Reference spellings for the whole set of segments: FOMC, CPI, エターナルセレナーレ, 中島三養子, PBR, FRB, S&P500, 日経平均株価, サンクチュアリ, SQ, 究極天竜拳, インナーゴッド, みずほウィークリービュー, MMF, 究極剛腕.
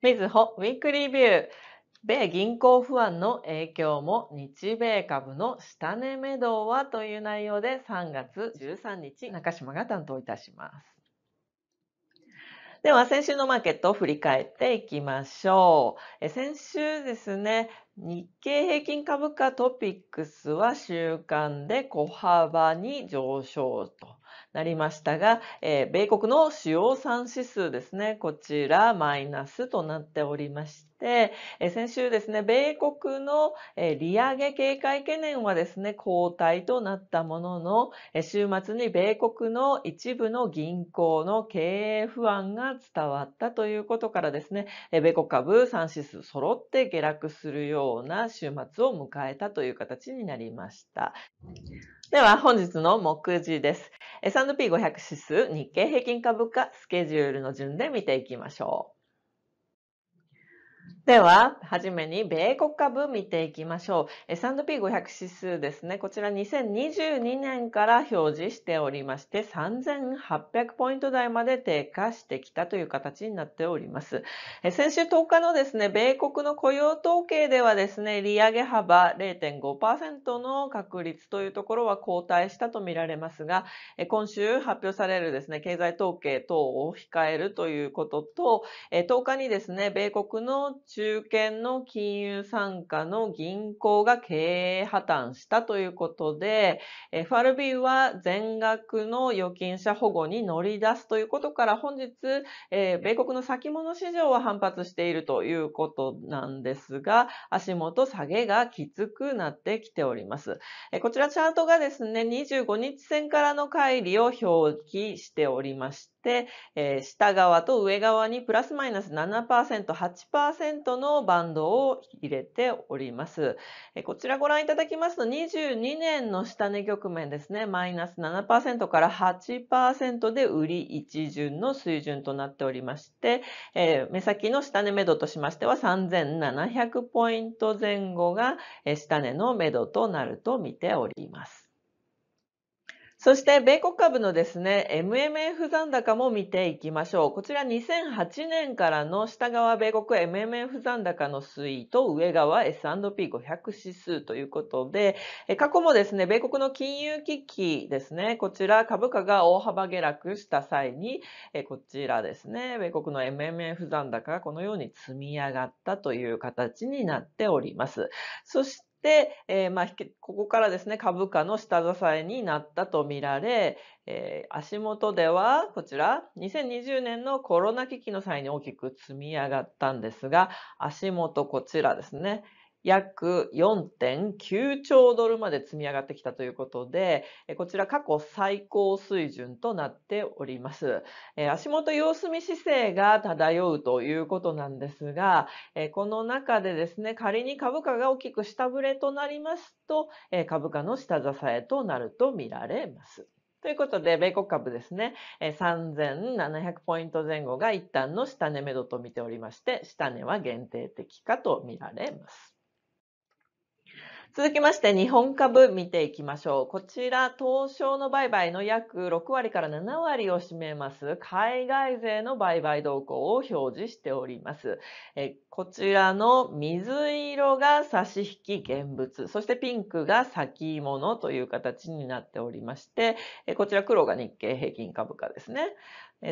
みずほウィークリービュー。米銀行不安の影響も日米株の下値めどはという内容で3月13日、中島が担当いたします。では先週のマーケットを振り返っていきましょう。先週ですね、日経平均株価トピックスは週間で小幅に上昇となりましたが、米国の主要3指数ですね、こちらマイナスとなっておりまして、先週ですね、米国の利上げ警戒懸念はですね、後退となったものの、週末に米国の一部の銀行の経営不安が伝わったということからですね、米国株3指数揃って下落するような週末を迎えたという形になりました。では本日の目次です。S&P500 指数、日経平均株価、スケジュールの順で見ていきましょう。では、はじめに米国株見ていきましょう。S&P500 指数ですね。こちら2022年から表示しておりまして、3800ポイント台まで低下してきたという形になっております。先週10日のですね、米国の雇用統計ではですね、利上げ幅 0.5% の確率というところは後退したとみられますが、今週発表されるですね、経済統計等を控えるということと、10日にですね、米国の中堅の金融傘下の銀行が経営破綻したということで、FRB は全額の預金者保護に乗り出すということから、本日、米国の先物市場は反発しているということなんですが、足元下げがきつくなってきております。こちらチャートがですね、25日線からの乖離を表記しておりまして、下側と上側にプラスマイナス 7%、8% のバンドを入れております。こちらご覧いただきますと、22年の下値局面ですね、マイナス 7% から 8% で売り一巡の水準となっておりまして、目先の下値めどとしましては3700ポイント前後が下値のめどとなると見ております。そして、米国株のですね、MMF 残高も見ていきましょう。こちら2008年からの下側米国 MMF 残高の推移と上側 S&P500 指数ということで、過去もですね、米国の金融危機ですね、こちら株価が大幅下落した際に、こちらですね、米国の MMF 残高がこのように積み上がったという形になっております。そしてで、ここからですね、株価の下支えになったとみられ、足元ではこちら2020年のコロナ危機の際に大きく積み上がったんですが、足元こちらですね、約 4.9 兆ドルまで積み上がってきたということで、こちら過去最高水準となっております。足元様子見姿勢が漂うということなんですが、この中でですね、仮に株価が大きく下振れとなりますと、株価の下支えとなると見られます。ということで、米国株ですね、3700ポイント前後が一旦の下値めどと見ておりまして、下値は限定的かと見られます。続きまして、日本株見ていきましょう。こちら、東証の売買の約6割から7割を占めます、海外勢の売買動向を表示しております。こちらの水色が差し引き現物、そしてピンクが先物という形になっておりまして、こちら黒が日経平均株価ですね。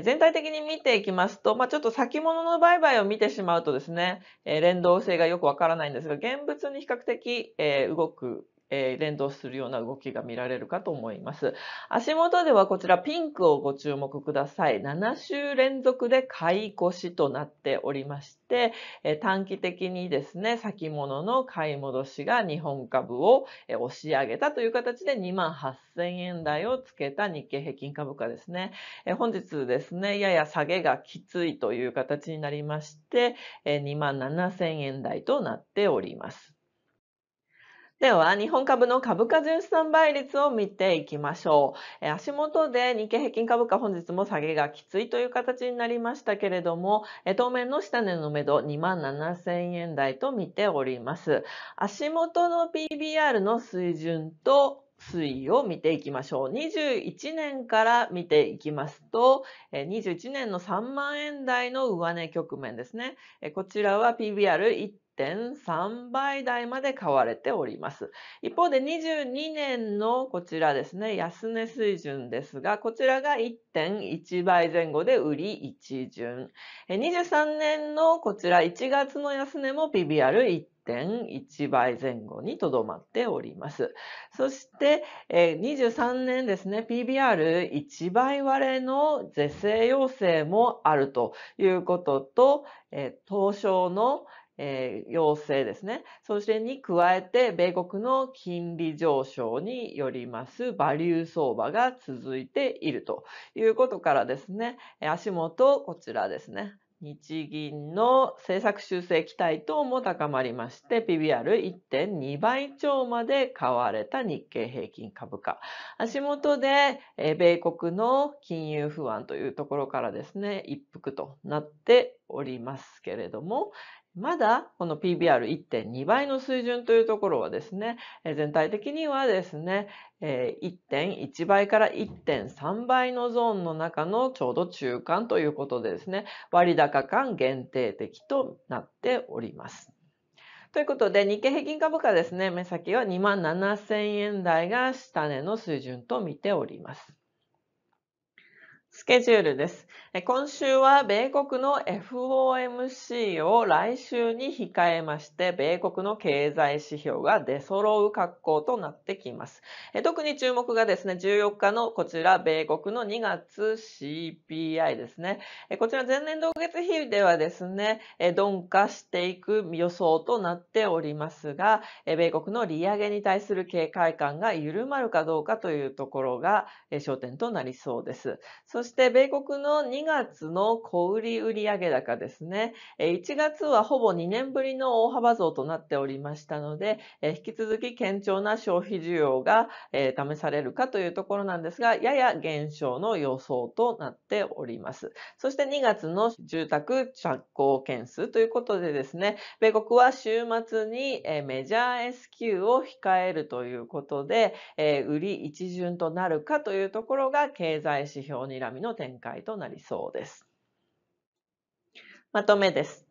全体的に見ていきますと、ちょっと先物の売買を見てしまうとですね、連動性がよくわからないんですが、現物に比較的動く、連動するような動きが見られるかと思います。足元ではこちらピンクをご注目ください。7週連続で買い越しとなっておりまして、短期的にですね、先物の買い戻しが日本株を押し上げたという形で 28,000 円台をつけた日経平均株価ですね。本日ですね、やや下げがきついという形になりまして、27,000 円台となっております。では、日本株の株価純資産倍率を見ていきましょう。足元で日経平均株価本日も下げがきついという形になりましたけれども、当面の下値のめど 27,000 円台と見ております。足元の PBR の水準と、推移を見ていきましょう。21年から見ていきますと、21年の3万円台の上値局面ですね。こちらは PBR1.3 倍台まで買われております。一方で22年のこちらですね、安値水準ですが、こちらが 1.1 倍前後で売り一巡。23年のこちら1月の安値も PBR1.1 倍前後にとどまっております。そして23年ですね、PBR1 倍割れの是正要請もあるということと、東証の要請ですね。そしてに加えて、米国の金利上昇によりますバリュー相場が続いているということからですね、足元こちらですね。日銀の政策修正期待等も高まりまして、PBR1.2 倍超まで買われた日経平均株価。足元で、米国の金融不安というところからですね、一服となっておりますけれども、まだこの PBR1.2 倍の水準というところはですね、全体的にはですね、1.1 倍から 1.3 倍のゾーンの中のちょうど中間ということでですね、割高感限定的となっております。ということで、日経平均株価ですね、目先は 27,000 円台が下値の水準と見ております。スケジュールです。今週は米国の FOMC を来週に控えまして、米国の経済指標が出揃う格好となってきます。特に注目がですね、14日のこちら、米国の2月 CPI ですね。こちら前年同月比ではですね、鈍化していく予想となっておりますが、米国の利上げに対する警戒感が緩まるかどうかというところが焦点となりそうです。そして、米国の2月の小売売上高ですね。1月はほぼ2年ぶりの大幅増となっておりましたので、引き続き堅調な消費需要が試されるかというところなんですが、やや減少の予想となっております。そして2月の住宅着工件数ということでですね、米国は週末にメジャー SQ を控えるということで、売り一巡となるかというところが経済指標にの展開となりそうです。まとめです。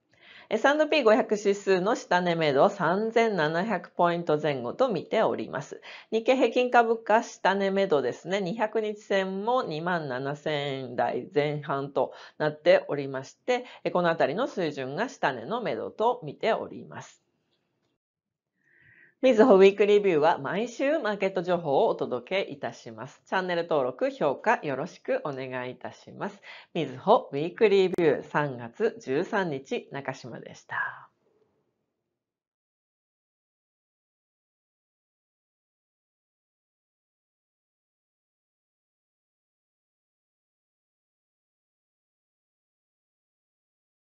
S&P500 指数の下値目処3700ポイント前後と見ております。日経平均株価下値目処ですね、200日線も 27,000 円台前半となっておりまして、このあたりの水準が下値の目処と見ております。みずほウィークリービューは毎週マーケット情報をお届けいたします。チャンネル登録、評価よろしくお願いいたします。みずほウィークリービュー3月13日、中島でした。